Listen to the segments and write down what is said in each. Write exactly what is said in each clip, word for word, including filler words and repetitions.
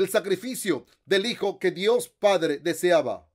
el sacrificio del Hijo que Dios Padre deseaba.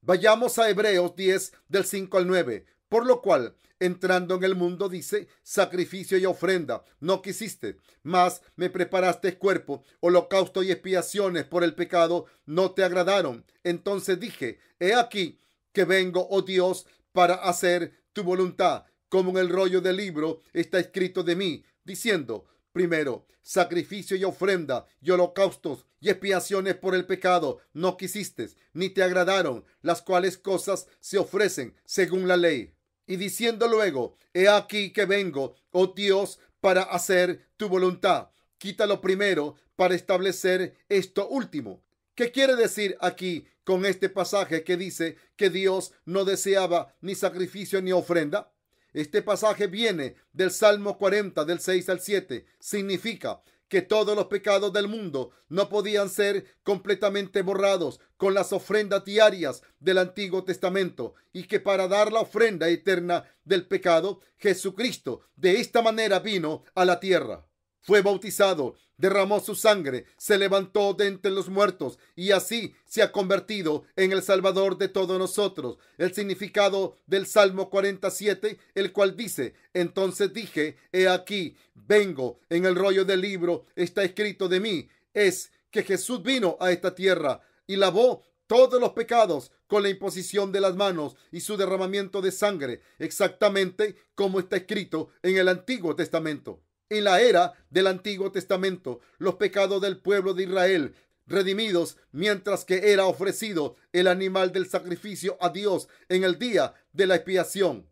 Vayamos a Hebreos diez, del cinco al nueve. Por lo cual, entrando en el mundo, dice, sacrificio y ofrenda no quisiste, mas me preparaste cuerpo, holocausto y expiaciones por el pecado no te agradaron. Entonces dije, he aquí que vengo, oh Dios, para hacer tu voluntad, como en el rollo del libro está escrito de mí, diciendo, primero, sacrificio y ofrenda y holocaustos y expiaciones por el pecado no quisiste, ni te agradaron, las cuales cosas se ofrecen según la ley. Y diciendo luego, he aquí que vengo, oh Dios, para hacer tu voluntad. Quítalo primero para establecer esto último. ¿Qué quiere decir aquí con este pasaje que dice que Dios no deseaba ni sacrificio ni ofrenda? Este pasaje viene del Salmo cuarenta, del seis al siete. Significa que todos los pecados del mundo no podían ser completamente borrados con las ofrendas diarias del Antiguo Testamento, y que para dar la ofrenda eterna del pecado, Jesucristo de esta manera vino a la tierra. Fue bautizado, derramó su sangre, se levantó de entre los muertos y así se ha convertido en el Salvador de todos nosotros. El significado del Salmo cuarenta y siete, el cual dice, entonces dije, he aquí, vengo, en el rollo del libro está escrito de mí, es que Jesús vino a esta tierra y lavó todos los pecados con la imposición de las manos y su derramamiento de sangre, exactamente como está escrito en el Antiguo Testamento. En la era del Antiguo Testamento, los pecados del pueblo de Israel, redimidos mientras que era ofrecido el animal del sacrificio a Dios en el día de la expiación,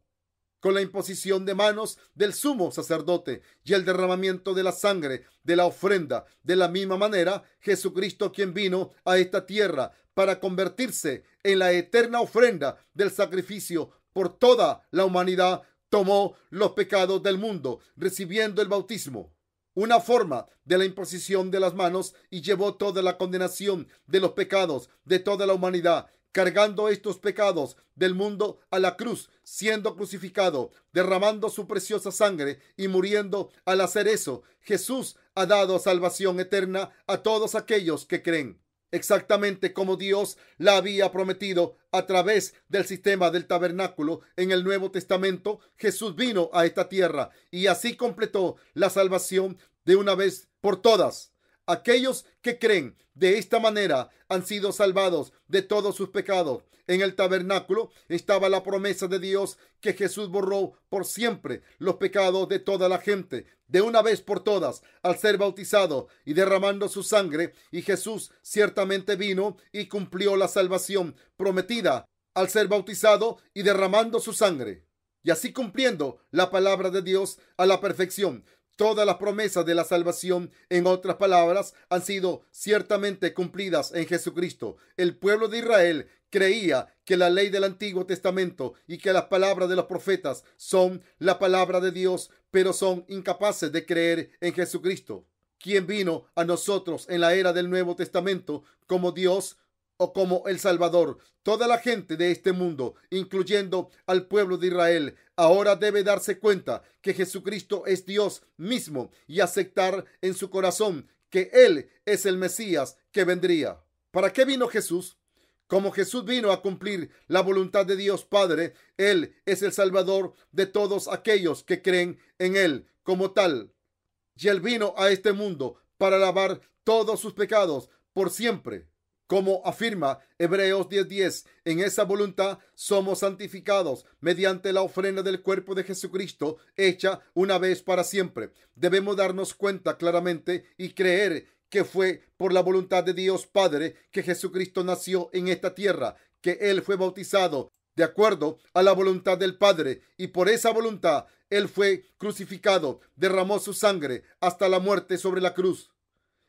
con la imposición de manos del sumo sacerdote y el derramamiento de la sangre de la ofrenda. De la misma manera, Jesucristo, quien vino a esta tierra para convertirse en la eterna ofrenda del sacrificio por toda la humanidad, tomó los pecados del mundo, recibiendo el bautismo, una forma de la imposición de las manos, y llevó toda la condenación de los pecados de toda la humanidad, cargando estos pecados del mundo a la cruz, siendo crucificado, derramando su preciosa sangre y muriendo. Al hacer eso, Jesús ha dado salvación eterna a todos aquellos que creen, exactamente como Dios la había prometido a través del sistema del tabernáculo. En el Nuevo Testamento, Jesús vino a esta tierra y así completó la salvación de una vez por todas. Aquellos que creen de esta manera han sido salvados de todos sus pecados. En el tabernáculo estaba la promesa de Dios que Jesús borró por siempre los pecados de toda la gente, de una vez por todas, al ser bautizado y derramando su sangre. Y Jesús ciertamente vino y cumplió la salvación prometida al ser bautizado y derramando su sangre, y así cumpliendo la palabra de Dios a la perfección. Todas las promesas de la salvación, en otras palabras, han sido ciertamente cumplidas en Jesucristo. El pueblo de Israel creía que la ley del Antiguo Testamento y que las palabras de los profetas son la palabra de Dios, pero son incapaces de creer en Jesucristo, quien vino a nosotros en la era del Nuevo Testamento como Dios o como el Salvador. Toda la gente de este mundo, incluyendo al pueblo de Israel, ahora debe darse cuenta que Jesucristo es Dios mismo y aceptar en su corazón que Él es el Mesías que vendría. ¿Para qué vino Jesús? Como Jesús vino a cumplir la voluntad de Dios Padre, Él es el Salvador de todos aquellos que creen en Él como tal. Y Él vino a este mundo para lavar todos sus pecados por siempre. Como afirma Hebreos diez diez, en esa voluntad somos santificados mediante la ofrenda del cuerpo de Jesucristo, hecha una vez para siempre. Debemos darnos cuenta claramente y creer que fue por la voluntad de Dios Padre que Jesucristo nació en esta tierra, que Él fue bautizado de acuerdo a la voluntad del Padre, y por esa voluntad Él fue crucificado, derramó su sangre hasta la muerte sobre la cruz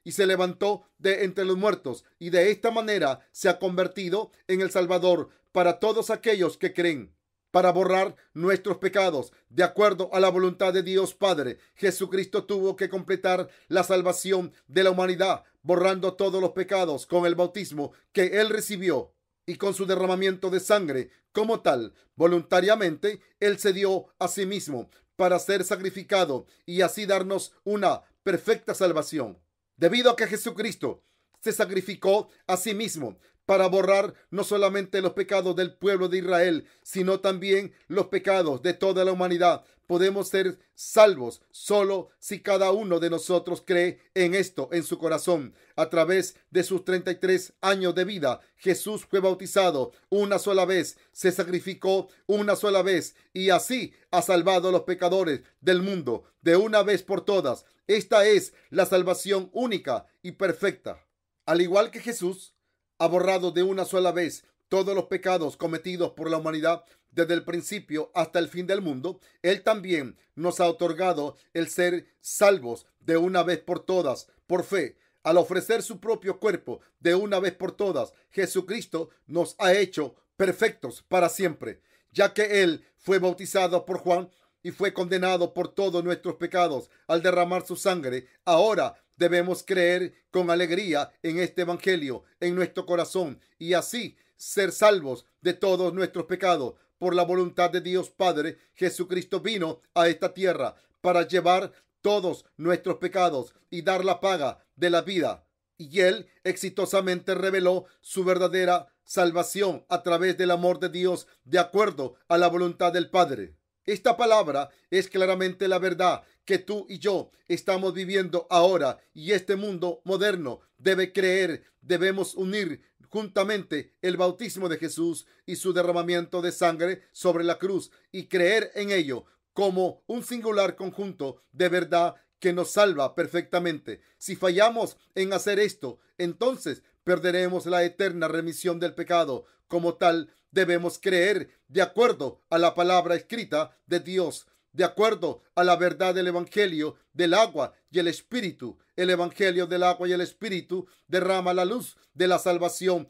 y se levantó de entre los muertos, y de esta manera se ha convertido en el Salvador para todos aquellos que creen, para borrar nuestros pecados. De acuerdo a la voluntad de Dios Padre, Jesucristo tuvo que completar la salvación de la humanidad, borrando todos los pecados con el bautismo que Él recibió y con su derramamiento de sangre como tal. Voluntariamente, Él se dio a sí mismo para ser sacrificado y así darnos una perfecta salvación. Debido a que Jesucristo se sacrificó a sí mismo para borrar no solamente los pecados del pueblo de Israel, sino también los pecados de toda la humanidad. Podemos ser salvos solo si cada uno de nosotros cree en esto en su corazón. A través de sus treinta y tres años de vida, Jesús fue bautizado una sola vez, se sacrificó una sola vez y así ha salvado a los pecadores del mundo de una vez por todas. Esta es la salvación única y perfecta. Al igual que Jesús ha borrado de una sola vez todos los pecados cometidos por la humanidad desde el principio hasta el fin del mundo, Él también nos ha otorgado el ser salvos de una vez por todas por fe. Al ofrecer su propio cuerpo de una vez por todas, Jesucristo nos ha hecho perfectos para siempre, ya que Él fue bautizado por Juan y fue condenado por todos nuestros pecados al derramar su sangre. Ahora debemos creer con alegría en este evangelio en nuestro corazón y así ser salvos de todos nuestros pecados. Por la voluntad de Dios Padre, Jesucristo vino a esta tierra para llevar todos nuestros pecados y dar la paga de la vida. Y Él exitosamente reveló su verdadera salvación a través del amor de Dios de acuerdo a la voluntad del Padre. Esta palabra es claramente la verdad que tú y yo estamos viviendo ahora y este mundo moderno debe creer. Debemos unir juntamente el bautismo de Jesús y su derramamiento de sangre sobre la cruz y creer en ello como un singular conjunto de verdad que nos salva perfectamente. Si fallamos en hacer esto, entonces perderemos la eterna remisión del pecado. Como tal, debemos creer de acuerdo a la palabra escrita de Dios, de acuerdo a la verdad del Evangelio del agua y el Espíritu. El Evangelio del agua y el Espíritu derrama la luz de la salvación.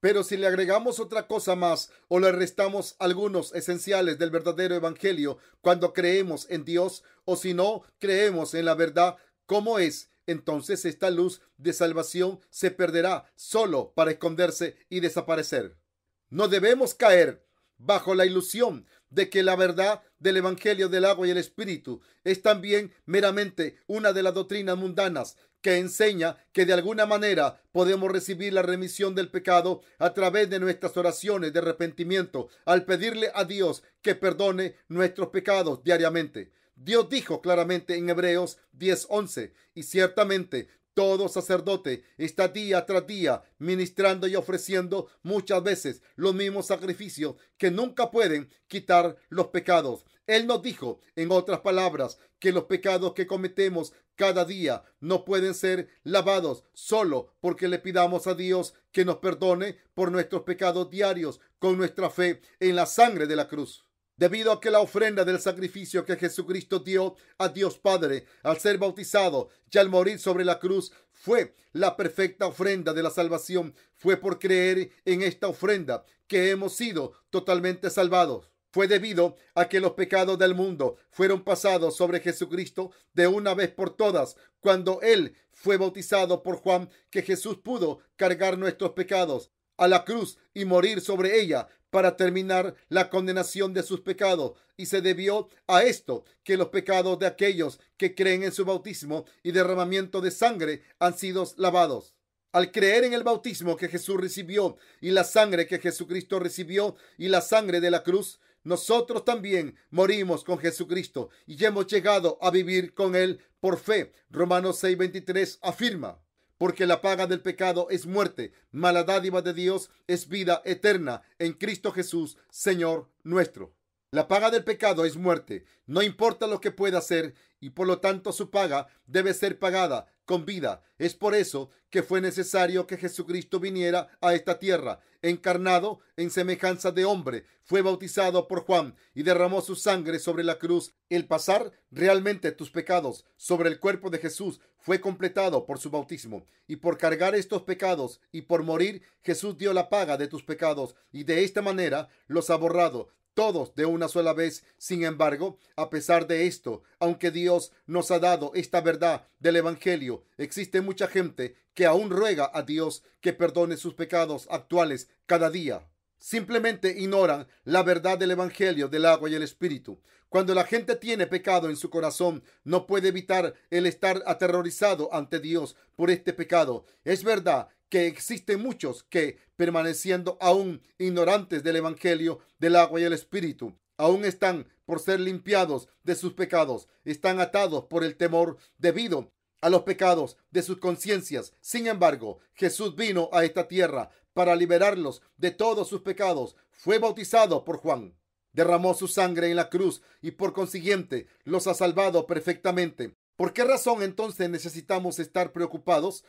Pero si le agregamos otra cosa más o le restamos algunos esenciales del verdadero Evangelio cuando creemos en Dios o si no creemos en la verdad como es, entonces esta luz de salvación se perderá solo para esconderse y desaparecer. No debemos caer bajo la ilusión de que la verdad del Evangelio del agua y el Espíritu es también meramente una de las doctrinas mundanas que enseña que de alguna manera podemos recibir la remisión del pecado a través de nuestras oraciones de arrepentimiento al pedirle a Dios que perdone nuestros pecados diariamente. Dios dijo claramente en Hebreos diez once, y ciertamente todo sacerdote está día tras día ministrando y ofreciendo muchas veces los mismos sacrificios que nunca pueden quitar los pecados. Él nos dijo, en otras palabras, que los pecados que cometemos cada día no pueden ser lavados solo porque le pidamos a Dios que nos perdone por nuestros pecados diarios con nuestra fe en la sangre de la cruz. Debido a que la ofrenda del sacrificio que Jesucristo dio a Dios Padre al ser bautizado y al morir sobre la cruz fue la perfecta ofrenda de la salvación, fue por creer en esta ofrenda que hemos sido totalmente salvados. Fue debido a que los pecados del mundo fueron pasados sobre Jesucristo de una vez por todas cuando Él fue bautizado por Juan, que Jesús pudo cargar nuestros pecados a la cruz y morir sobre ella para terminar la condenación de sus pecados. Y se debió a esto que los pecados de aquellos que creen en su bautismo y derramamiento de sangre han sido lavados. Al creer en el bautismo que Jesús recibió y la sangre que Jesucristo recibió y la sangre de la cruz, nosotros también morimos con Jesucristo y hemos llegado a vivir con Él por fe. Romanos seis veintitrés afirma: porque la paga del pecado es muerte, mas la dádiva de Dios es vida eterna en Cristo Jesús, Señor nuestro. La paga del pecado es muerte, no importa lo que pueda hacer, y por lo tanto su paga debe ser pagada con vida. Es por eso que fue necesario que Jesucristo viniera a esta tierra, encarnado en semejanza de hombre, fue bautizado por Juan y derramó su sangre sobre la cruz. El pasar realmente tus pecados sobre el cuerpo de Jesús fue completado por su bautismo, y por cargar estos pecados y por morir, Jesús dio la paga de tus pecados y de esta manera los ha borrado todos de una sola vez. Sin embargo, a pesar de esto, aunque Dios nos ha dado esta verdad del Evangelio, existe mucha gente que aún ruega a Dios que perdone sus pecados actuales cada día. Simplemente ignoran la verdad del Evangelio del agua y el Espíritu. Cuando la gente tiene pecado en su corazón, no puede evitar el estar aterrorizado ante Dios por este pecado. Es verdad que existen muchos que, permaneciendo aún ignorantes del Evangelio del agua y el Espíritu, aún están por ser limpiados de sus pecados, están atados por el temor debido a los pecados de sus conciencias. Sin embargo, Jesús vino a esta tierra para liberarlos de todos sus pecados. Fue bautizado por Juan, derramó su sangre en la cruz y por consiguiente los ha salvado perfectamente. ¿Por qué razón entonces necesitamos estar preocupados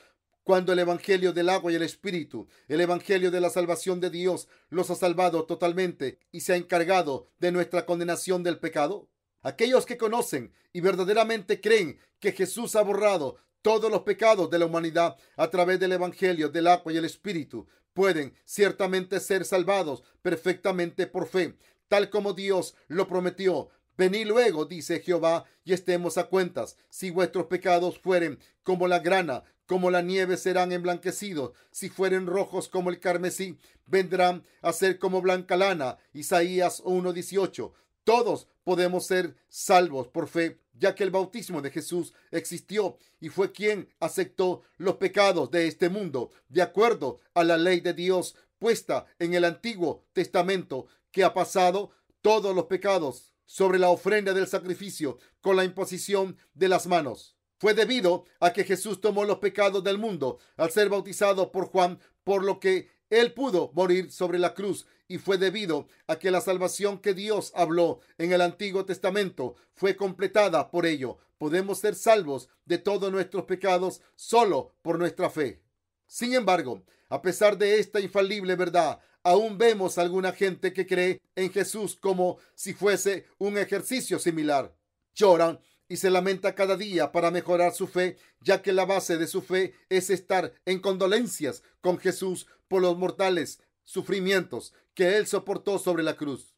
cuando el Evangelio del agua y el Espíritu, el Evangelio de la salvación de Dios, los ha salvado totalmente y se ha encargado de nuestra condenación del pecado? Aquellos que conocen y verdaderamente creen que Jesús ha borrado todos los pecados de la humanidad a través del Evangelio del agua y el Espíritu pueden ciertamente ser salvados perfectamente por fe, tal como Dios lo prometió. Venid luego, dice Jehová, y estemos a cuentas. Si vuestros pecados fueren como la grana, como la nieve serán emblanquecidos. Si fueren rojos como el carmesí, vendrán a ser como blanca lana. Isaías uno dieciocho. Todos podemos ser salvos por fe, ya que el bautismo de Jesús existió y fue quien aceptó los pecados de este mundo, de acuerdo a la ley de Dios puesta en el Antiguo Testamento, que ha pasado todos los pecados sobre la ofrenda del sacrificio con la imposición de las manos. Fue debido a que Jesús tomó los pecados del mundo al ser bautizado por Juan, por lo que Él pudo morir sobre la cruz, y fue debido a que la salvación que Dios habló en el Antiguo Testamento fue completada por ello. Podemos ser salvos de todos nuestros pecados solo por nuestra fe. Sin embargo, a pesar de esta infalible verdad, aún vemos a alguna gente que cree en Jesús como si fuese un ejercicio similar. Lloran y se lamenta cada día para mejorar su fe, ya que la base de su fe es estar en condolencias con Jesús por los mortales sufrimientos que Él soportó sobre la cruz.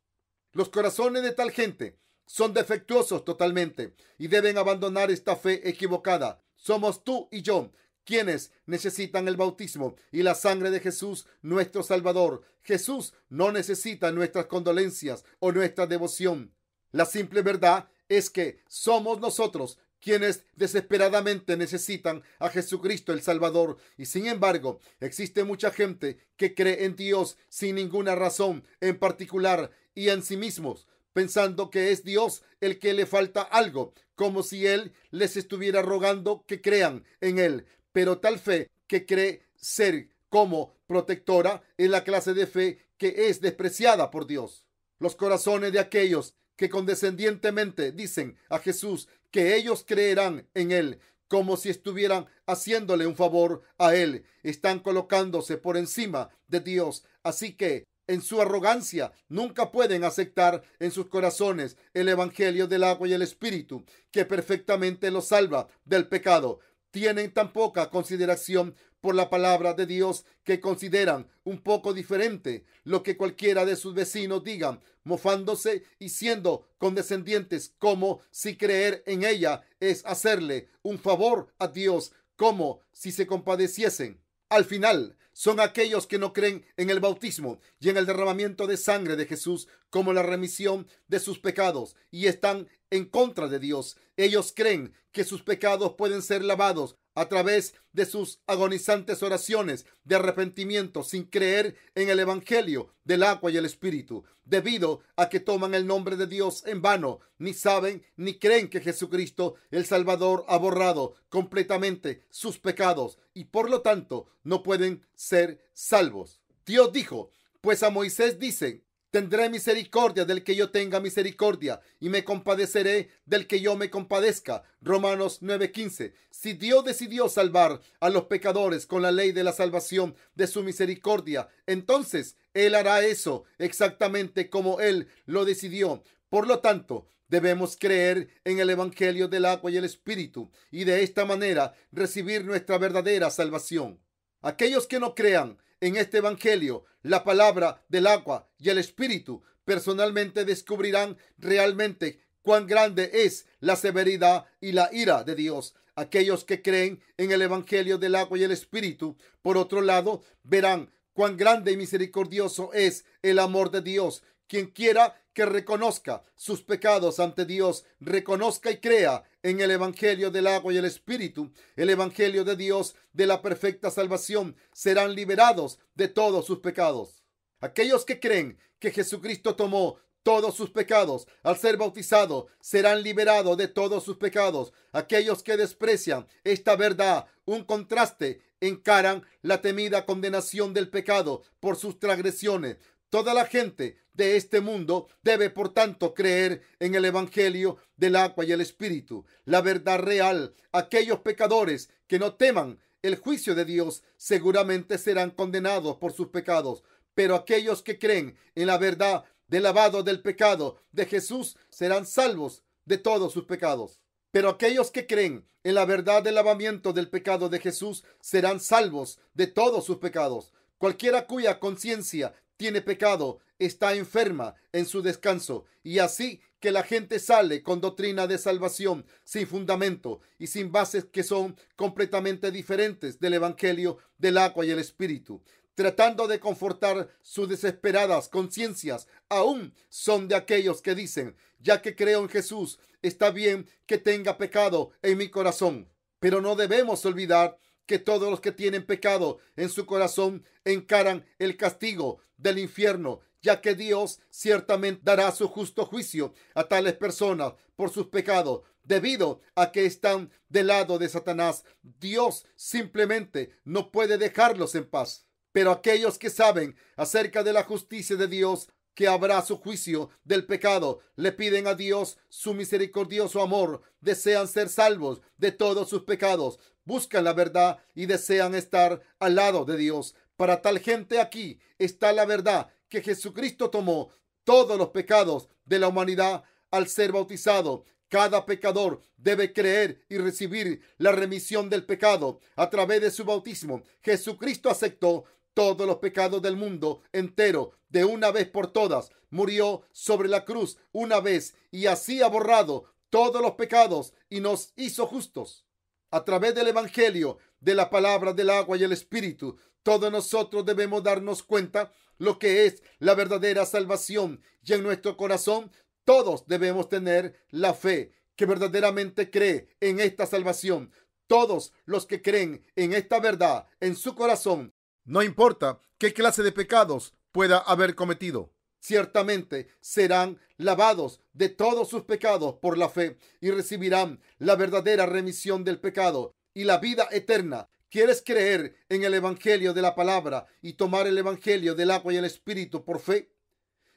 Los corazones de tal gente son defectuosos totalmente y deben abandonar esta fe equivocada. Somos tú y yo quienes necesitan el bautismo y la sangre de Jesús, nuestro Salvador. Jesús no necesita nuestras condolencias o nuestra devoción. La simple verdad es que somos nosotros quienes desesperadamente necesitan a Jesucristo el Salvador, y sin embargo existe mucha gente que cree en Dios sin ninguna razón en particular y en sí mismos, pensando que es Dios el que le falta algo, como si Él les estuviera rogando que crean en Él. Pero tal fe que cree ser como protectora es la clase de fe que es despreciada por Dios. Los corazones de aquellos que condescendientemente dicen a Jesús que ellos creerán en Él, como si estuvieran haciéndole un favor a Él, están colocándose por encima de Dios. Así que, en su arrogancia, nunca pueden aceptar en sus corazones el Evangelio del agua y el Espíritu, que perfectamente los salva del pecado. Tienen tan poca consideración por la palabra de Dios que consideran un poco diferente lo que cualquiera de sus vecinos digan, mofándose y siendo condescendientes, como si creer en ella es hacerle un favor a Dios, como si se compadeciesen. Al final, son aquellos que no creen en el bautismo y en el derramamiento de sangre de Jesús como la remisión de sus pecados y están en contra de Dios. Ellos creen que sus pecados pueden ser lavados a través de sus agonizantes oraciones de arrepentimiento sin creer en el Evangelio del agua y el Espíritu, debido a que toman el nombre de Dios en vano, ni saben ni creen que Jesucristo el Salvador ha borrado completamente sus pecados y por lo tanto no pueden ser salvos. Dios dijo, pues a Moisés dicen, tendré misericordia del que yo tenga misericordia y me compadeceré del que yo me compadezca. Romanos nueve quince. Si Dios decidió salvar a los pecadores con la ley de la salvación de su misericordia, entonces Él hará eso exactamente como Él lo decidió. Por lo tanto, debemos creer en el Evangelio del agua y el Espíritu y de esta manera recibir nuestra verdadera salvación. Aquellos que no crean en este Evangelio, la palabra del agua y el Espíritu, personalmente descubrirán realmente cuán grande es la severidad y la ira de Dios. Aquellos que creen en el Evangelio del agua y el Espíritu, por otro lado, verán cuán grande y misericordioso es el amor de Dios. Quien quiera que reconozca sus pecados ante Dios, reconozca y crea en el Evangelio del agua y el Espíritu, el Evangelio de Dios de la perfecta salvación, serán liberados de todos sus pecados. Aquellos que creen que Jesucristo tomó todos sus pecados al ser bautizado, serán liberados de todos sus pecados. Aquellos que desprecian esta verdad, un contraste, encaran la temida condenación del pecado por sus transgresiones. Toda la gente de este mundo debe, por tanto, creer en el Evangelio del agua y el Espíritu, la verdad real. Aquellos pecadores que no teman el juicio de Dios seguramente serán condenados por sus pecados, pero aquellos que creen en la verdad del lavado del pecado de Jesús serán salvos de todos sus pecados. Pero aquellos que creen en la verdad del lavamiento del pecado de Jesús serán salvos de todos sus pecados. Cualquiera cuya conciencia tiene pecado está enferma en su descanso, y así que la gente sale con doctrina de salvación sin fundamento y sin bases que son completamente diferentes del Evangelio del agua y el Espíritu, tratando de confortar sus desesperadas conciencias. Aún son de aquellos que dicen: ya que creo en Jesús, está bien que tenga pecado en mi corazón. Pero no debemos olvidar que todos los que tienen pecado en su corazón encaran el castigo del infierno, ya que Dios ciertamente dará su justo juicio a tales personas por sus pecados, debido a que están del lado de Satanás. Dios simplemente no puede dejarlos en paz. Pero aquellos que saben acerca de la justicia de Dios, que habrá su juicio del pecado, le piden a Dios su misericordioso amor, desean ser salvos de todos sus pecados, buscan la verdad y desean estar al lado de Dios. Para tal gente aquí está la verdad, que Jesucristo tomó todos los pecados de la humanidad al ser bautizado. Cada pecador debe creer y recibir la remisión del pecado a través de su bautismo. Jesucristo aceptó todos los pecados del mundo entero de una vez por todas. Murió sobre la cruz una vez y así ha borrado todos los pecados y nos hizo justos. A través del Evangelio, de la palabra del agua y el Espíritu, todos nosotros debemos darnos cuenta lo que es la verdadera salvación, y en nuestro corazón todos debemos tener la fe que verdaderamente cree en esta salvación. Todos los que creen en esta verdad en su corazón, no importa qué clase de pecados pueda haber cometido, ciertamente serán lavados de todos sus pecados por la fe y recibirán la verdadera remisión del pecado y la vida eterna. ¿Quieres creer en el Evangelio de la palabra y tomar el Evangelio del agua y el Espíritu por fe?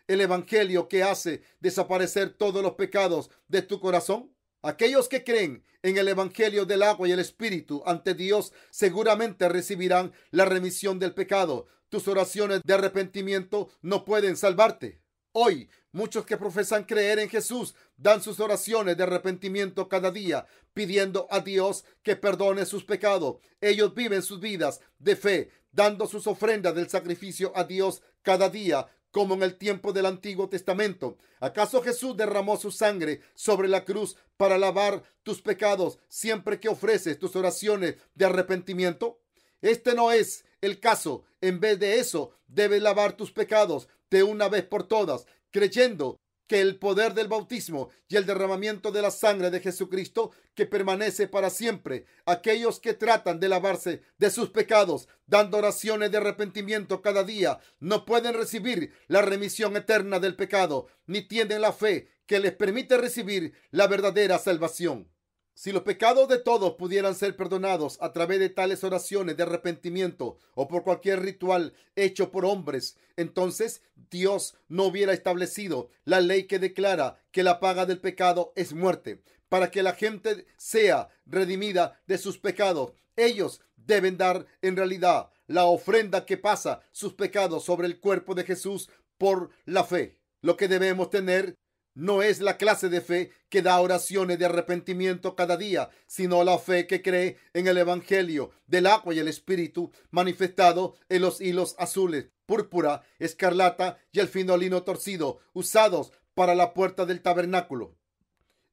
¿El Evangelio que hace desaparecer todos los pecados de tu corazón? Aquellos que creen en el Evangelio del agua y el Espíritu ante Dios seguramente recibirán la remisión del pecado. Tus oraciones de arrepentimiento no pueden salvarte. Hoy, muchos que profesan creer en Jesús dan sus oraciones de arrepentimiento cada día, pidiendo a Dios que perdone sus pecados. Ellos viven sus vidas de fe, dando sus ofrendas del sacrificio a Dios cada día, como en el tiempo del Antiguo Testamento. ¿Acaso Jesús derramó su sangre sobre la cruz para lavar tus pecados siempre que ofreces tus oraciones de arrepentimiento? Este no es el caso. En vez de eso, debes lavar tus pecados de una vez por todas, creyendo que el poder del bautismo y el derramamiento de la sangre de Jesucristo, que permanece para siempre. Aquellos que tratan de lavarse de sus pecados dando oraciones de arrepentimiento cada día no pueden recibir la remisión eterna del pecado, ni tienen la fe que les permite recibir la verdadera salvación. Si los pecados de todos pudieran ser perdonados a través de tales oraciones de arrepentimiento o por cualquier ritual hecho por hombres, entonces Dios no hubiera establecido la ley que declara que la paga del pecado es muerte. Para que la gente sea redimida de sus pecados, ellos deben dar en realidad la ofrenda que pasa sus pecados sobre el cuerpo de Jesús por la fe. Lo que debemos tener no es la clase de fe que da oraciones de arrepentimiento cada día, sino la fe que cree en el Evangelio del agua y el Espíritu manifestado en los hilos azules, púrpura, escarlata y el fino lino torcido usados para la puerta del tabernáculo.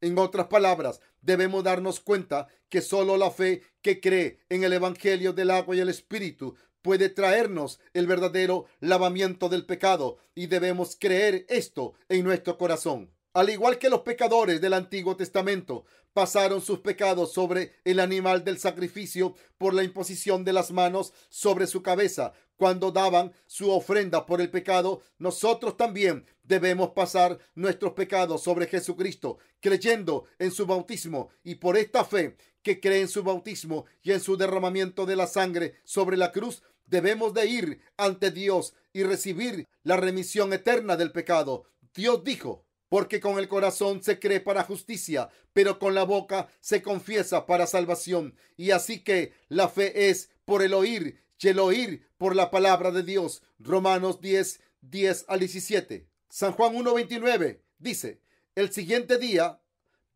En otras palabras, debemos darnos cuenta que solo la fe que cree en el Evangelio del agua y el Espíritu puede traernos el verdadero lavamiento del pecado, y debemos creer esto en nuestro corazón. Al igual que los pecadores del Antiguo Testamento pasaron sus pecados sobre el animal del sacrificio por la imposición de las manos sobre su cabeza cuando daban su ofrenda por el pecado, nosotros también debemos pasar nuestros pecados sobre Jesucristo, creyendo en su bautismo, y por esta fe que cree en su bautismo y en su derramamiento de la sangre sobre la cruz, debemos de ir ante Dios y recibir la remisión eterna del pecado. Dios dijo: porque con el corazón se cree para justicia, pero con la boca se confiesa para salvación. Y así que la fe es por el oír, y el oír por la palabra de Dios. Romanos diez, diez al diecisiete. San Juan uno, veintinueve dice: el siguiente día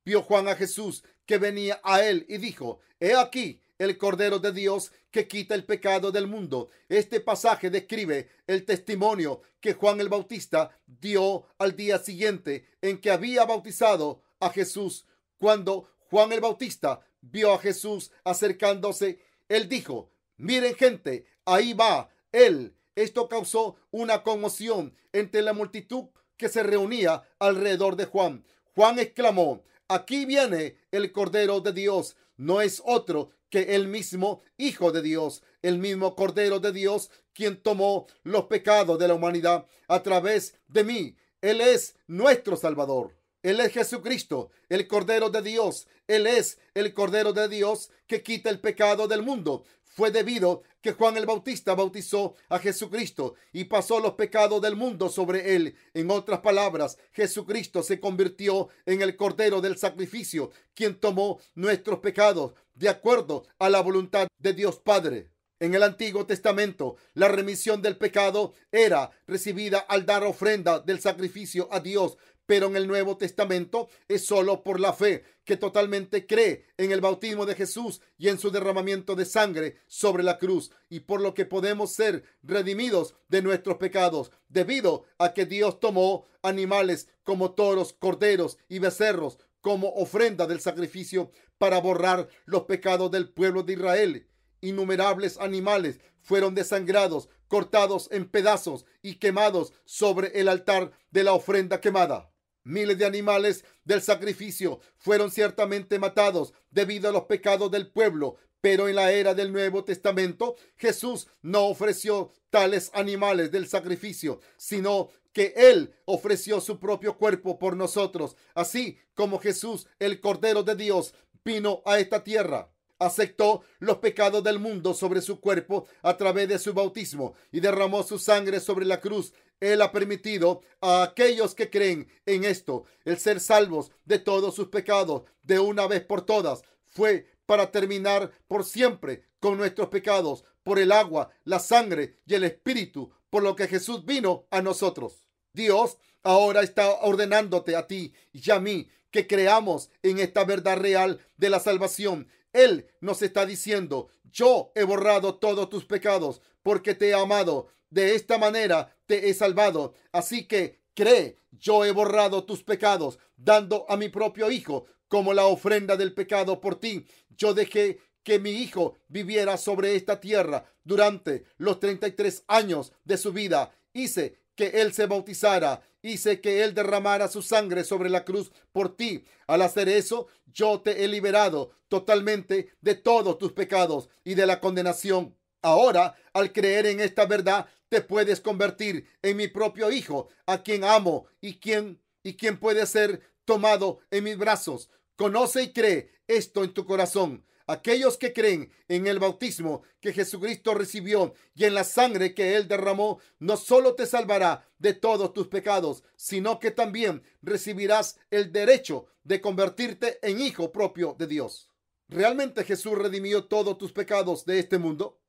vio Juan a Jesús que venía a él y dijo: he aquí el Cordero de Dios que quita el pecado del mundo. Este pasaje describe el testimonio que Juan el Bautista dio al día siguiente en que había bautizado a Jesús. Cuando Juan el Bautista vio a Jesús acercándose, él dijo: miren, gente, ahí va él. Esto causó una conmoción entre la multitud que se reunía alrededor de Juan. Juan exclamó: aquí viene el Cordero de Dios. No es otro que el mismo Hijo de Dios, el mismo Cordero de Dios, quien tomó los pecados de la humanidad a través de mí. Él es nuestro Salvador. Él es Jesucristo, el Cordero de Dios. Él es el Cordero de Dios que quita el pecado del mundo. Fue debido que Juan el Bautista bautizó a Jesucristo y pasó los pecados del mundo sobre él. En otras palabras, Jesucristo se convirtió en el Cordero del sacrificio, quien tomó nuestros pecados de acuerdo a la voluntad de Dios Padre. En el Antiguo Testamento, la remisión del pecado era recibida al dar ofrenda del sacrificio a Dios, pero en el Nuevo Testamento es solo por la fe que totalmente cree en el bautismo de Jesús y en su derramamiento de sangre sobre la cruz, y por lo que podemos ser redimidos de nuestros pecados, debido a que Dios tomó animales como toros, corderos y becerros como ofrenda del sacrificio para borrar los pecados del pueblo de Israel. Innumerables animales fueron desangrados, cortados en pedazos y quemados sobre el altar de la ofrenda quemada. Miles de animales del sacrificio fueron ciertamente matados debido a los pecados del pueblo, pero en la era del Nuevo Testamento, Jesús no ofreció tales animales del sacrificio, sino que Él ofreció su propio cuerpo por nosotros. Así como Jesús, el Cordero de Dios, vino a esta tierra, aceptó los pecados del mundo sobre su cuerpo a través de su bautismo y derramó su sangre sobre la cruz. Él ha permitido a aquellos que creen en esto el ser salvos de todos sus pecados de una vez por todas. Fue para terminar por siempre con nuestros pecados por el agua, la sangre y el Espíritu, por lo que Jesús vino a nosotros. Dios ahora está ordenándote a ti y a mí que creamos en esta verdad real de la salvación. Él nos está diciendo: yo he borrado todos tus pecados porque te he amado. De esta manera te he salvado. Así que cree, yo he borrado tus pecados dando a mi propio Hijo como la ofrenda del pecado por ti. Yo dejé que mi Hijo viviera sobre esta tierra durante los treinta y tres años de su vida. Hice que Él se bautizara. Hice que Él derramara su sangre sobre la cruz por ti. Al hacer eso, yo te he liberado totalmente de todos tus pecados y de la condenación. Ahora, al creer en esta verdad, te puedes convertir en mi propio Hijo, a quien amo y quien, y quien puede ser tomado en mis brazos. Conoce y cree esto en tu corazón. Aquellos que creen en el bautismo que Jesucristo recibió y en la sangre que Él derramó, no solo te salvará de todos tus pecados, sino que también recibirás el derecho de convertirte en hijo propio de Dios. ¿Realmente Jesús redimió todos tus pecados de este mundo?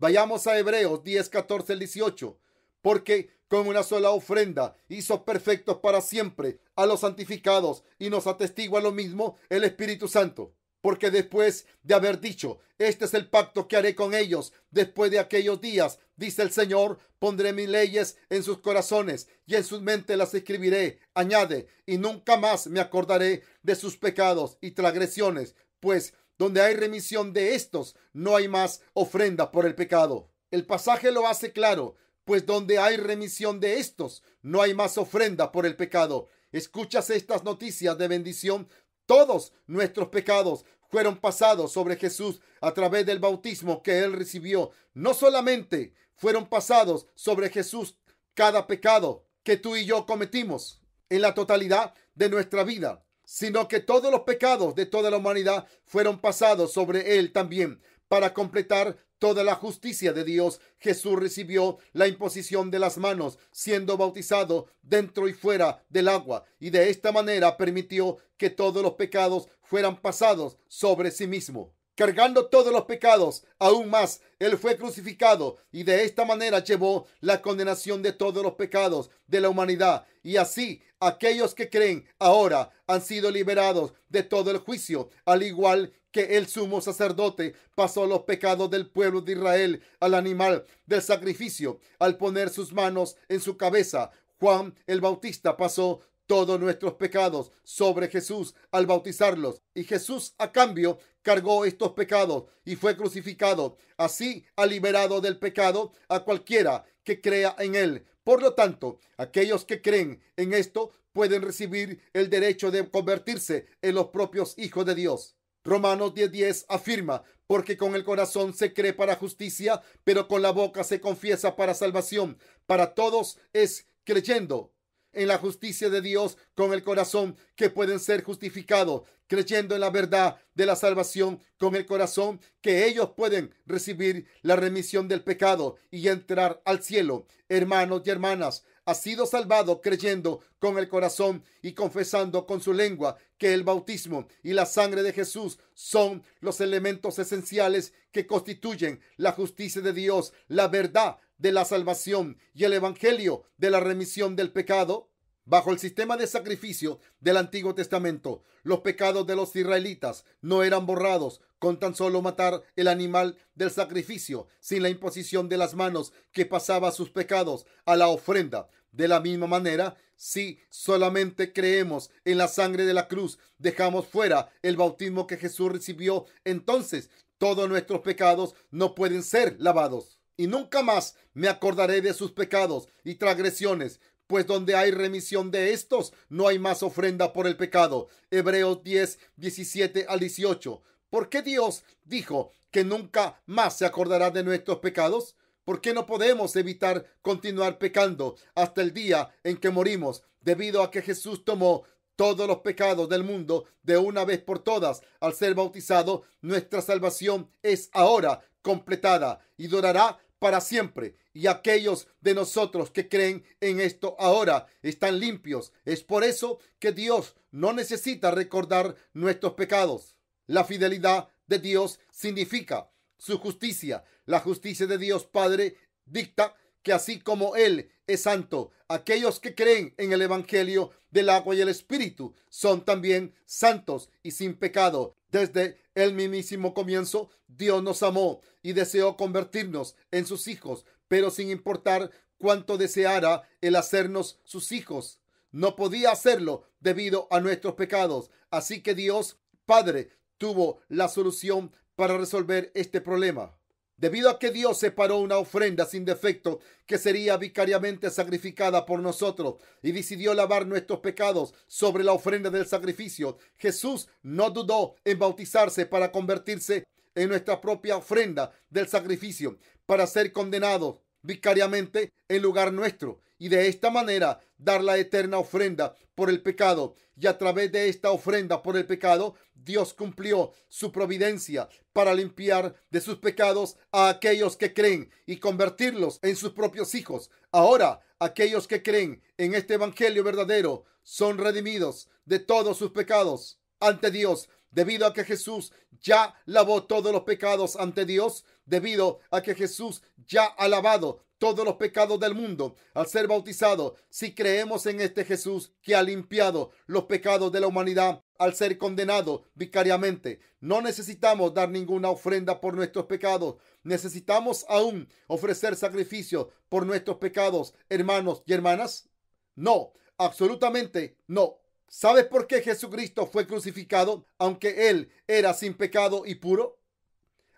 Vayamos a Hebreos diez, catorce al dieciocho. Porque con una sola ofrenda hizo perfectos para siempre a los santificados, y nos atestigua lo mismo el Espíritu Santo. Porque después de haber dicho: este es el pacto que haré con ellos después de aquellos días, dice el Señor, pondré mis leyes en sus corazones y en sus mentes las escribiré. Añade: y nunca más me acordaré de sus pecados y transgresiones, pues donde hay remisión de estos, no hay más ofrenda por el pecado. El pasaje lo hace claro, pues donde hay remisión de estos, no hay más ofrenda por el pecado. Escuchas estas noticias de bendición. Todos nuestros pecados fueron pasados sobre Jesús a través del bautismo que Él recibió. No solamente fueron pasados sobre Jesús cada pecado que tú y yo cometimos en la totalidad de nuestra vida, sino que todos los pecados de toda la humanidad fueron pasados sobre Él también. Para completar toda la justicia de Dios, Jesús recibió la imposición de las manos, siendo bautizado dentro y fuera del agua, y de esta manera permitió que todos los pecados fueran pasados sobre sí mismo. Cargando todos los pecados, aún más, Él fue crucificado y de esta manera llevó la condenación de todos los pecados de la humanidad. Y así, aquellos que creen ahora han sido liberados de todo el juicio, al igual que el sumo sacerdote pasó los pecados del pueblo de Israel al animal del sacrificio, al poner sus manos en su cabeza. Juan el Bautista pasó todos nuestros pecados sobre Jesús al bautizarlos. Y Jesús, a cambio, cargó estos pecados y fue crucificado. Así ha liberado del pecado a cualquiera que crea en Él. Por lo tanto, aquellos que creen en esto pueden recibir el derecho de convertirse en los propios hijos de Dios. Romanos diez diez afirma: porque con el corazón se cree para justicia, pero con la boca se confiesa para salvación. Para todos es creyendo en la justicia de Dios con el corazón que pueden ser justificados, creyendo en la verdad de la salvación con el corazón que ellos pueden recibir la remisión del pecado y entrar al cielo. Hermanos y hermanas, ha sido salvado creyendo con el corazón y confesando con su lengua que el bautismo y la sangre de Jesús son los elementos esenciales que constituyen la justicia de Dios, la verdad de la salvación y el evangelio de la remisión del pecado. Bajo el sistema de sacrificio del Antiguo Testamento, los pecados de los israelitas no eran borrados con tan solo matar el animal del sacrificio, sin la imposición de las manos que pasaba sus pecados a la ofrenda. De la misma manera, si solamente creemos en la sangre de la cruz, dejamos fuera el bautismo que Jesús recibió, entonces todos nuestros pecados no pueden ser lavados. Y nunca más me acordaré de sus pecados y transgresiones, pues donde hay remisión de estos, no hay más ofrenda por el pecado. Hebreos diez, diecisiete al dieciocho. ¿Por qué Dios dijo que nunca más se acordará de nuestros pecados? ¿Por qué no podemos evitar continuar pecando hasta el día en que morimos? Debido a que Jesús tomó todos los pecados del mundo de una vez por todas al ser bautizado, nuestra salvación es ahora completada y durará para siempre. Y aquellos de nosotros que creen en esto ahora están limpios. Es por eso que Dios no necesita recordar nuestros pecados. La fidelidad de Dios significa su justicia. La justicia de Dios Padre dicta que así como Él es santo, aquellos que creen en el evangelio del agua y el espíritu son también santos y sin pecado. Desde el mismísimo comienzo, Dios nos amó y deseó convertirnos en sus hijos, pero sin importar cuánto deseara el hacernos sus hijos, no podía hacerlo debido a nuestros pecados. Así que Dios Padre tuvo la solución para resolver este problema. Debido a que Dios separó una ofrenda sin defecto que sería vicariamente sacrificada por nosotros y decidió lavar nuestros pecados sobre la ofrenda del sacrificio, Jesús no dudó en bautizarse para convertirse en nuestra propia ofrenda del sacrificio, para ser condenado vicariamente en lugar nuestro y de esta manera dar la eterna ofrenda por el pecado. Y a través de esta ofrenda por el pecado, Dios cumplió su providencia para limpiar de sus pecados a aquellos que creen y convertirlos en sus propios hijos. Ahora, aquellos que creen en este evangelio verdadero son redimidos de todos sus pecados ante Dios. Debido a que Jesús ya lavó todos los pecados ante Dios, debido a que Jesús ya ha lavado todos los pecados del mundo al ser bautizado, si creemos en este Jesús que ha limpiado los pecados de la humanidad al ser condenado vicariamente, no necesitamos dar ninguna ofrenda por nuestros pecados. Necesitamos aún ofrecer sacrificios por nuestros pecados, hermanos y hermanas. No, absolutamente no. ¿Sabes por qué Jesucristo fue crucificado, aunque Él era sin pecado y puro?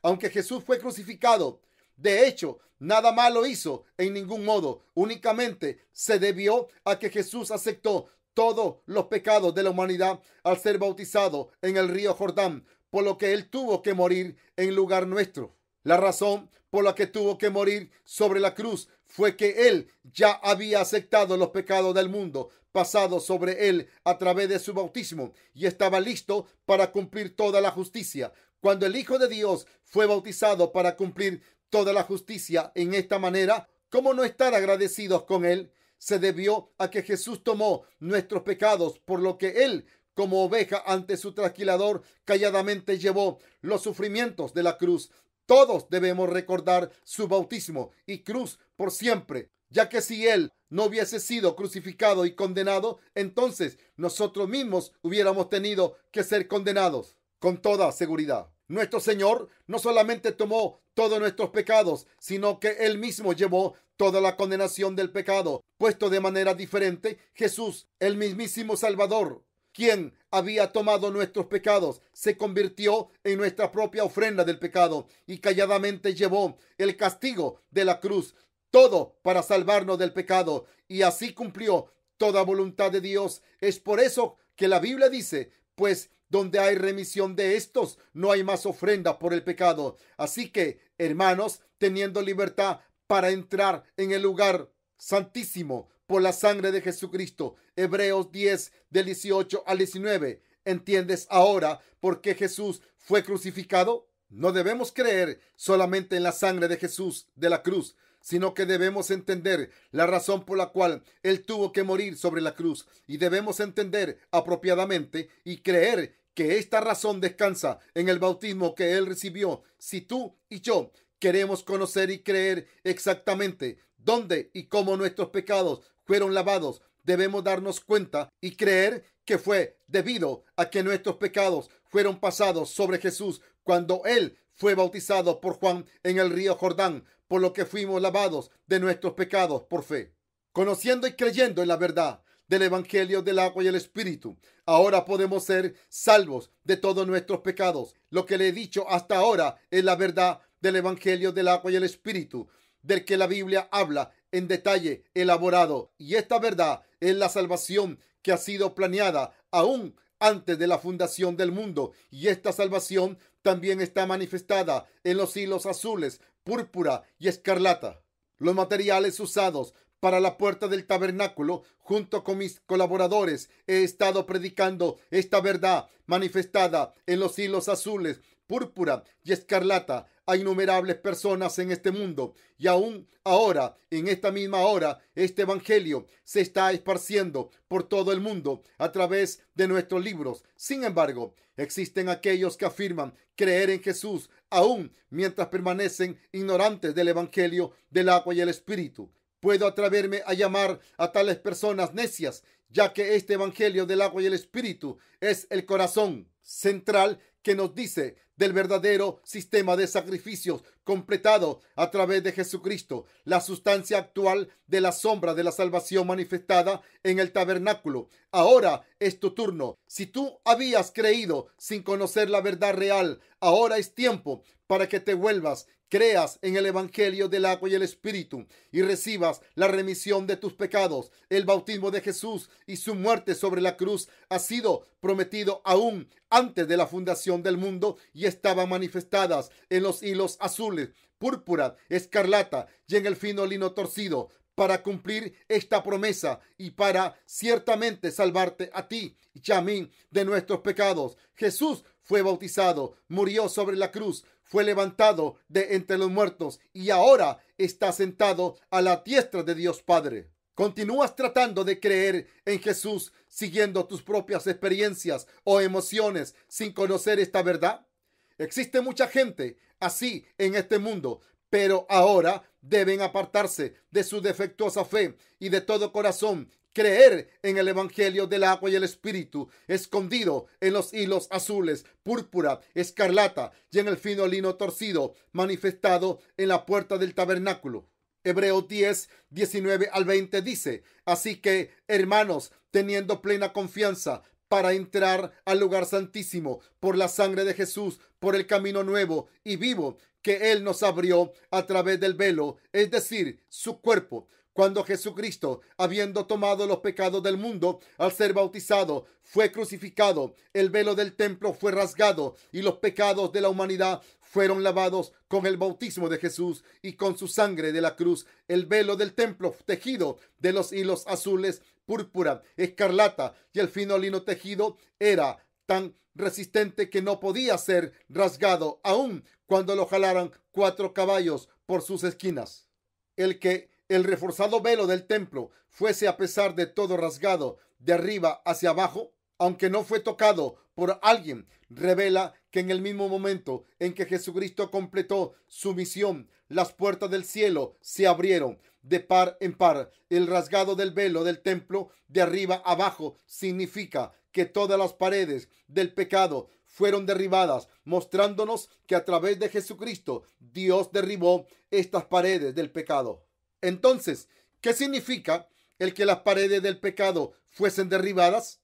Aunque Jesús fue crucificado De hecho, nada malo hizo en ningún modo. Únicamente se debió a que Jesús aceptó todos los pecados de la humanidad al ser bautizado en el río Jordán, por lo que él tuvo que morir en lugar nuestro. La razón por la que tuvo que morir sobre la cruz fue que él ya había aceptado los pecados del mundo pasado sobre él a través de su bautismo y estaba listo para cumplir toda la justicia. Cuando el Hijo de Dios fue bautizado para cumplir toda la justicia en esta manera, ¿cómo no estar agradecidos con él? Se debió a que Jesús tomó nuestros pecados, por lo que él, como oveja ante su trasquilador, calladamente llevó los sufrimientos de la cruz. Todos debemos recordar su bautismo y cruz por siempre, ya que si él no hubiese sido crucificado y condenado, entonces nosotros mismos hubiéramos tenido que ser condenados con toda seguridad. Nuestro Señor no solamente tomó todos nuestros pecados, sino que él mismo llevó toda la condenación del pecado. Puesto de manera diferente, Jesús, el mismísimo Salvador, quien había tomado nuestros pecados, se convirtió en nuestra propia ofrenda del pecado y calladamente llevó el castigo de la cruz, todo para salvarnos del pecado, y así cumplió toda voluntad de Dios. Es por eso que la Biblia dice, pues donde hay remisión de estos, no hay más ofrenda por el pecado. Así que, hermanos, teniendo libertad para entrar en el lugar santísimo por la sangre de Jesucristo. Hebreos diez, del dieciocho al diecinueve. ¿Entiendes ahora por qué Jesús fue crucificado? No debemos creer solamente en la sangre de Jesús de la cruz, sino que debemos entender la razón por la cual él tuvo que morir sobre la cruz, y debemos entender apropiadamente y creer que esta razón descansa en el bautismo que él recibió. Si tú y yo queremos conocer y creer exactamente dónde y cómo nuestros pecados fueron lavados, debemos darnos cuenta y creer que fue debido a que nuestros pecados fueron pasados sobre Jesús cuando él fue bautizado por Juan en el río Jordán, por lo que fuimos lavados de nuestros pecados por fe. Conociendo y creyendo en la verdad del Evangelio del agua y el Espíritu, ahora podemos ser salvos de todos nuestros pecados. Lo que le he dicho hasta ahora es la verdad del Evangelio del agua y el Espíritu, del que la Biblia habla en detalle elaborado, y esta verdad es la salvación que ha sido planeada aún antes de la fundación del mundo, y esta salvación también está manifestada en los hilos azules, púrpura y escarlata. Los materiales usados para la puerta del tabernáculo, junto con mis colaboradores, he estado predicando esta verdad manifestada en los hilos azules, púrpura y escarlata a innumerables personas en este mundo, y aún ahora, en esta misma hora, este evangelio se está esparciendo por todo el mundo a través de nuestros libros. Sin embargo, existen aquellos que afirman creer en Jesús aún mientras permanecen ignorantes del evangelio del agua y el espíritu. Puedo atreverme a llamar a tales personas necias, ya que este evangelio del agua y el espíritu es el corazón central que nos dice del verdadero sistema de sacrificios completado a través de Jesucristo, la sustancia actual de la sombra de la salvación manifestada en el tabernáculo. Ahora es tu turno. Si tú habías creído sin conocer la verdad real, ahora es tiempo para que te vuelvas, creas en el Evangelio del agua y el Espíritu y recibas la remisión de tus pecados. El bautismo de Jesús y su muerte sobre la cruz ha sido prometido aún antes de la fundación del mundo y estaban manifestadas en los hilos azules, púrpura, escarlata y en el fino lino torcido para cumplir esta promesa y para ciertamente salvarte a ti y a mí de nuestros pecados. Jesús fue bautizado, murió sobre la cruz, fue levantado de entre los muertos y ahora está sentado a la diestra de Dios Padre. ¿Continúas tratando de creer en Jesús siguiendo tus propias experiencias o emociones sin conocer esta verdad? Existe mucha gente así en este mundo, pero ahora deben apartarse de su defectuosa fe y de todo corazón creer en el Evangelio del agua y el Espíritu, escondido en los hilos azules, púrpura, escarlata y en el fino lino torcido, manifestado en la puerta del tabernáculo. Hebreos diez, diecinueve al veinte dice, así que, hermanos, teniendo plena confianza para entrar al lugar santísimo por la sangre de Jesús, por el camino nuevo y vivo que Él nos abrió a través del velo, es decir, su cuerpo. Cuando Jesucristo, habiendo tomado los pecados del mundo, al ser bautizado, fue crucificado, el velo del templo fue rasgado y los pecados de la humanidad fueron lavados con el bautismo de Jesús y con su sangre de la cruz. El velo del templo, tejido de los hilos azules, púrpura, escarlata y el fino lino tejido, era tan resistente que no podía ser rasgado, aun cuando lo jalaran cuatro caballos por sus esquinas. El que el reforzado velo del templo fuese a pesar de todo rasgado de arriba hacia abajo, aunque no fue tocado por alguien, revela que en el mismo momento en que Jesucristo completó su misión, las puertas del cielo se abrieron de par en par. El rasgado del velo del templo de arriba abajo significa que todas las paredes del pecado fueron derribadas, mostrándonos que a través de Jesucristo Dios derribó estas paredes del pecado. Entonces, ¿qué significa el que las paredes del pecado fuesen derribadas?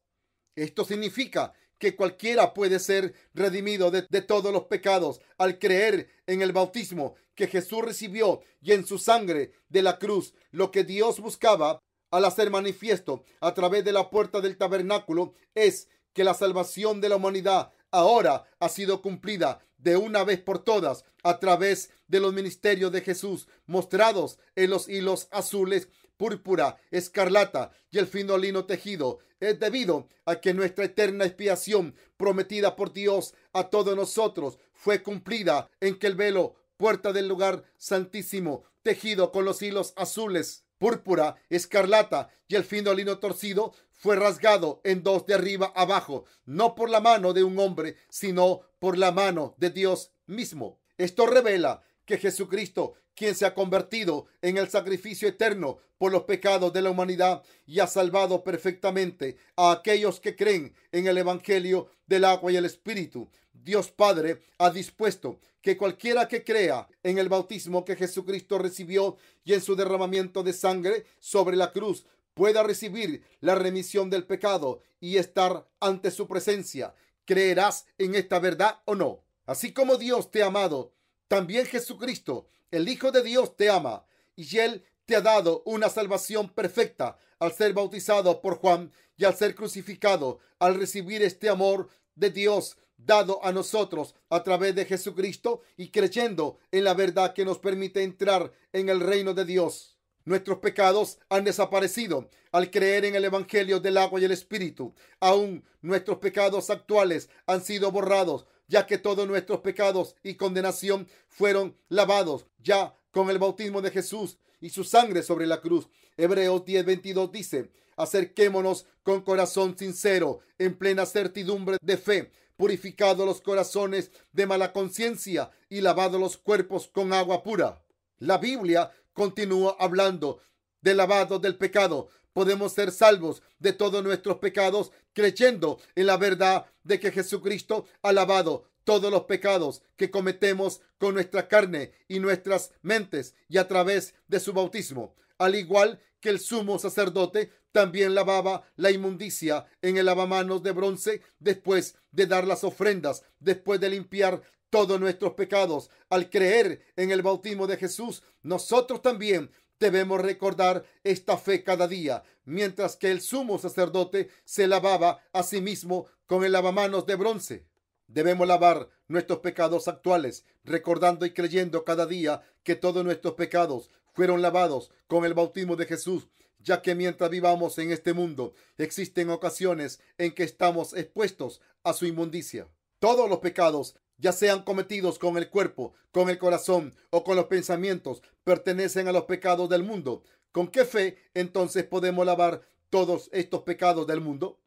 Esto significa que cualquiera puede ser redimido de, de todos los pecados al creer en el bautismo que Jesús recibió y en su sangre de la cruz. Lo que Dios buscaba al hacer manifiesto a través de la puerta del tabernáculo es que la salvación de la humanidad ahora ha sido cumplida de una vez por todas a través de los ministerios de Jesús mostrados en los hilos azules, púrpura, escarlata y el fino lino tejido. Es debido a que nuestra eterna expiación prometida por Dios a todos nosotros fue cumplida en que el velo, puerta del lugar santísimo, tejido con los hilos azules, púrpura, escarlata y el fino lino torcido, fue rasgado en dos de arriba abajo, no por la mano de un hombre, sino por la mano de Dios mismo. Esto revela que Jesucristo, quien se ha convertido en el sacrificio eterno por los pecados de la humanidad y ha salvado perfectamente a aquellos que creen en el Evangelio del agua y el Espíritu. Dios Padre ha dispuesto que cualquiera que crea en el bautismo que Jesucristo recibió y en su derramamiento de sangre sobre la cruz, pueda recibir la remisión del pecado y estar ante su presencia. ¿Creerás en esta verdad o no? Así como Dios te ha amado, también Jesucristo, el Hijo de Dios, te ama, y Él te ha dado una salvación perfecta al ser bautizado por Juan y al ser crucificado. Al recibir este amor de Dios dado a nosotros a través de Jesucristo y creyendo en la verdad que nos permite entrar en el reino de Dios, nuestros pecados han desaparecido al creer en el Evangelio del agua y el Espíritu. Aún nuestros pecados actuales han sido borrados, ya que todos nuestros pecados y condenación fueron lavados ya con el bautismo de Jesús y su sangre sobre la cruz. Hebreos diez veintidós dice: acerquémonos con corazón sincero, en plena certidumbre de fe, purificados los corazones de mala conciencia y lavados los cuerpos con agua pura. La Biblia continúa hablando del lavado del pecado. Podemos ser salvos de todos nuestros pecados creyendo en la verdad de que Jesucristo ha lavado todos los pecados que cometemos con nuestra carne y nuestras mentes y a través de su bautismo. Al igual que el sumo sacerdote también lavaba la inmundicia en el lavamanos de bronce después de dar las ofrendas, después de limpiar todos nuestros pecados. Al creer en el bautismo de Jesús, nosotros también debemos recordar esta fe cada día. Mientras que el sumo sacerdote se lavaba a sí mismo con el lavamanos de bronce, debemos lavar nuestros pecados actuales, recordando y creyendo cada día que todos nuestros pecados fueron lavados con el bautismo de Jesús, ya que mientras vivamos en este mundo, existen ocasiones en que estamos expuestos a su inmundicia. Todos los pecados, ya sean cometidos con el cuerpo, con el corazón o con los pensamientos, pertenecen a los pecados del mundo. ¿Con qué fe entonces podemos lavar todos estos pecados del mundo?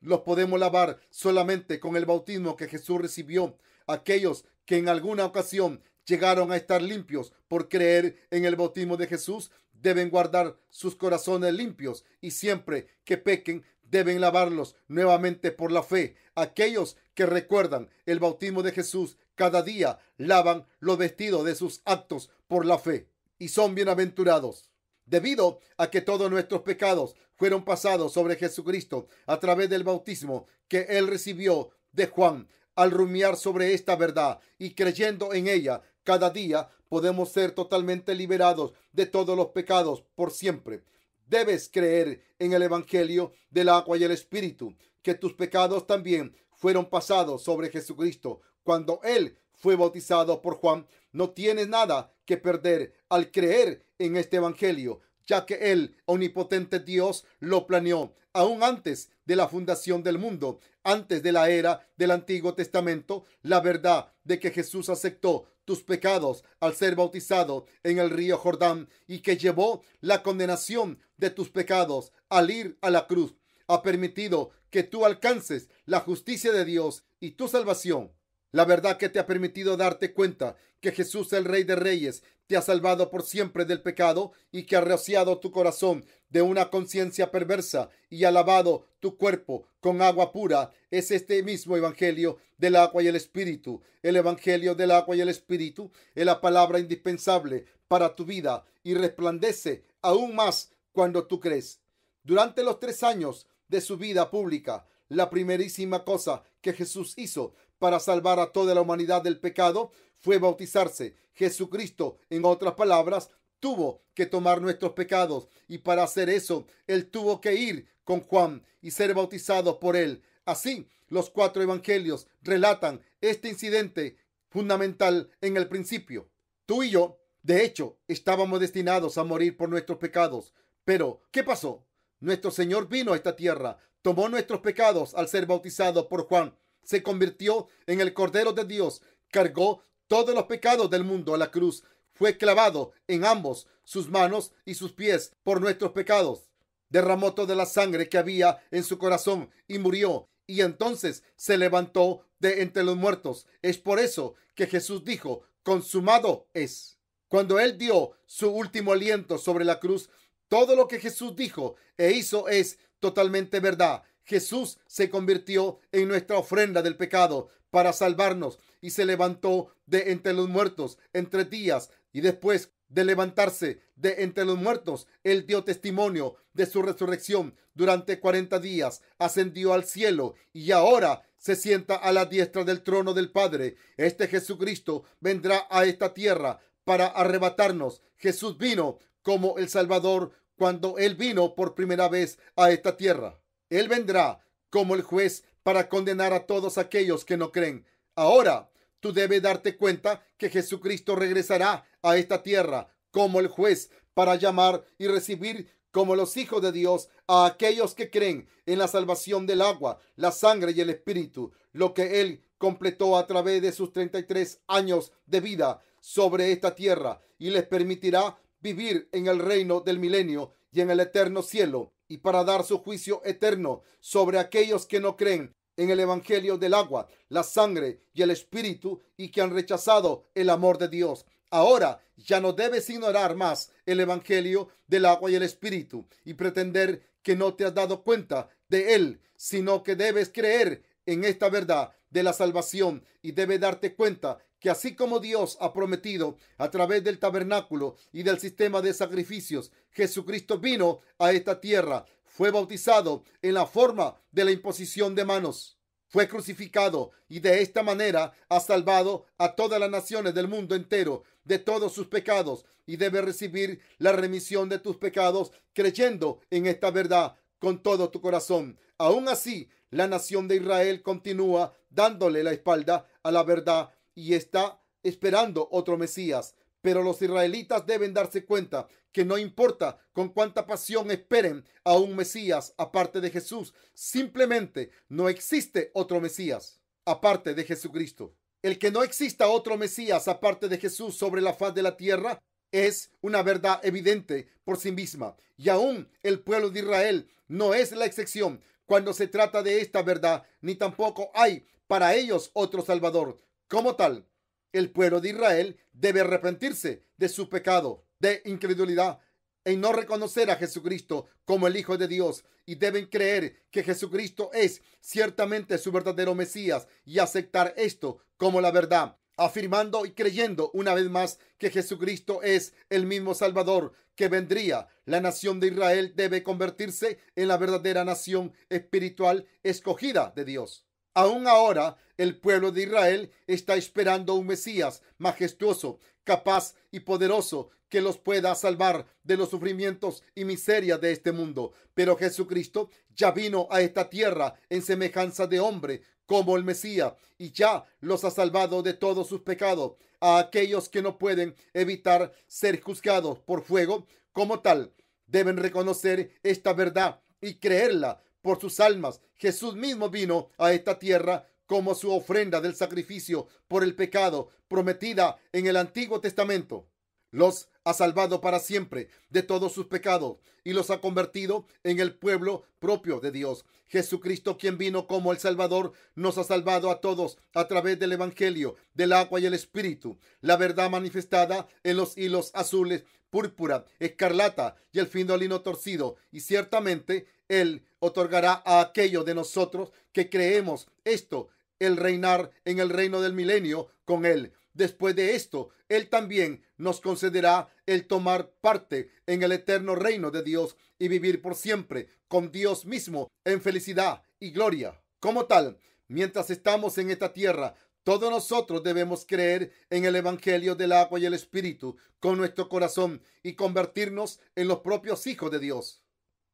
Los podemos lavar solamente con el bautismo que Jesús recibió. Aquellos que en alguna ocasión llegaron a estar limpios por creer en el bautismo de Jesús deben guardar sus corazones limpios y siempre que pequen deben lavarlos nuevamente por la fe. Aquellos que recuerdan el bautismo de Jesús cada día lavan los vestidos de sus actos por la fe y son bienaventurados. debido a que todos nuestros pecados fueron pasados sobre Jesucristo a través del bautismo que él recibió de Juan. Al rumiar sobre esta verdad y creyendo en ella, cada día podemos ser totalmente liberados de todos los pecados por siempre. Debes creer en el Evangelio del agua y el Espíritu, que tus pecados también fueron pasados sobre Jesucristo. Cuando él fue bautizado por Juan, no tienes nada que perder al creer en este Evangelio, ya que el omnipotente Dios lo planeó aún antes de la fundación del mundo, antes de la era del Antiguo Testamento. La verdad de que Jesús aceptó tus pecados al ser bautizado en el río Jordán y que llevó la condenación de tus pecados al ir a la cruz, ha permitido que tú alcances la justicia de Dios y tu salvación. La verdad que te ha permitido darte cuenta que Jesús, el Rey de Reyes, te ha salvado por siempre del pecado y que ha rociado tu corazón de una conciencia perversa y ha lavado tu cuerpo con agua pura. Es este mismo Evangelio del agua y el Espíritu. El Evangelio del agua y el Espíritu es la palabra indispensable para tu vida y resplandece aún más cuando tú crees. Durante los tres años de su vida pública, la primerísima cosa que Jesús hizo para salvar a toda la humanidad del pecado fue bautizarse. Jesucristo, en otras palabras, tuvo que tomar nuestros pecados y para hacer eso, él tuvo que ir con Juan y ser bautizado por él. Así, los cuatro evangelios relatan este incidente fundamental en el principio. Tú y yo, de hecho, estábamos destinados a morir por nuestros pecados. Pero, ¿qué pasó? Nuestro Señor vino a esta tierra, tomó nuestros pecados al ser bautizado por Juan, se convirtió en el Cordero de Dios, cargó todos los pecados del mundo a la cruz, fue clavado en ambos sus manos y sus pies por nuestros pecados, derramó toda la sangre que había en su corazón y murió, y entonces se levantó de entre los muertos. Es por eso que Jesús dijo, consumado es. Cuando él dio su último aliento sobre la cruz, todo lo que Jesús dijo e hizo es totalmente verdad. Jesús se convirtió en nuestra ofrenda del pecado para salvarnos y se levantó de entre los muertos en tres días. Y después de levantarse de entre los muertos, él dio testimonio de su resurrección durante cuarenta días, ascendió al cielo y ahora se sienta a la diestra del trono del Padre. Este Jesucristo vendrá a esta tierra para arrebatarnos. Jesús vino como el Salvador cuando él vino por primera vez a esta tierra. Él vendrá como el juez para condenar a todos aquellos que no creen. Ahora, tú debes darte cuenta que Jesucristo regresará a esta tierra como el juez para llamar y recibir como los hijos de Dios a aquellos que creen en la salvación del agua, la sangre y el Espíritu, lo que él completó a través de sus treinta y tres años de vida sobre esta tierra y les permitirá vivir en el reino del milenio y en el eterno cielo, y para dar su juicio eterno sobre aquellos que no creen en el Evangelio del agua, la sangre y el Espíritu y que han rechazado el amor de Dios. Ahora ya no debes ignorar más el Evangelio del agua y el Espíritu y pretender que no te has dado cuenta de él, sino que debes creer en esta verdad de la salvación y debes darte cuenta que así como Dios ha prometido a través del tabernáculo y del sistema de sacrificios, Jesucristo vino a esta tierra, fue bautizado en la forma de la imposición de manos, fue crucificado y de esta manera ha salvado a todas las naciones del mundo entero de todos sus pecados y debe recibir la remisión de tus pecados creyendo en esta verdad con todo tu corazón. Aún así, la nación de Israel continúa dándole la espalda a la verdad y está esperando otro Mesías. Pero los israelitas deben darse cuenta que no importa con cuánta pasión esperen a un Mesías aparte de Jesús, simplemente no existe otro Mesías aparte de Jesucristo. El que no exista otro Mesías aparte de Jesús sobre la faz de la tierra es una verdad evidente por sí misma. Y aún el pueblo de Israel no es la excepción cuando se trata de esta verdad, ni tampoco hay para ellos otro Salvador. Como tal, el pueblo de Israel debe arrepentirse de su pecado de incredulidad en no reconocer a Jesucristo como el Hijo de Dios y deben creer que Jesucristo es ciertamente su verdadero Mesías y aceptar esto como la verdad. afirmando y creyendo una vez más que Jesucristo es el mismo Salvador que vendría. La nación de Israel debe convertirse en la verdadera nación espiritual escogida de Dios. Aún ahora, el pueblo de Israel está esperando un Mesías majestuoso, capaz y poderoso que los pueda salvar de los sufrimientos y miserias de este mundo. Pero Jesucristo ya vino a esta tierra en semejanza de hombre como el Mesías y ya los ha salvado de todos sus pecados. A aquellos que no pueden evitar ser juzgados por fuego como tal, deben reconocer esta verdad y creerla por sus almas. Jesús mismo vino a esta tierra como su ofrenda del sacrificio por el pecado prometida en el Antiguo Testamento. Los ha salvado para siempre de todos sus pecados y los ha convertido en el pueblo propio de Dios. Jesucristo, quien vino como el Salvador, nos ha salvado a todos a través del Evangelio, del agua y el Espíritu. La verdad manifestada en los hilos azules, púrpura, escarlata y el fino lino torcido. Y ciertamente Él otorgará a aquellos de nosotros que creemos esto, el reinar en el reino del milenio con Él. Después de esto, Él también nos concederá el tomar parte en el eterno reino de Dios y vivir por siempre con Dios mismo en felicidad y gloria. Como tal, mientras estamos en esta tierra, todos nosotros debemos creer en el Evangelio del agua y el Espíritu con nuestro corazón y convertirnos en los propios hijos de Dios.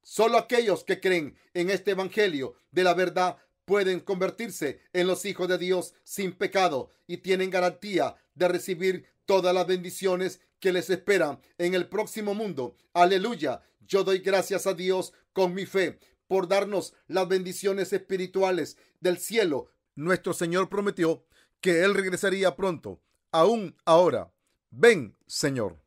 Solo aquellos que creen en este Evangelio de la verdad pueden convertirse en los hijos de Dios sin pecado y tienen garantía de recibir todas las bendiciones que les esperan en el próximo mundo. Aleluya. Yo doy gracias a Dios con mi fe por darnos las bendiciones espirituales del cielo. Nuestro Señor prometió que Él regresaría pronto, aún ahora. Ven, Señor.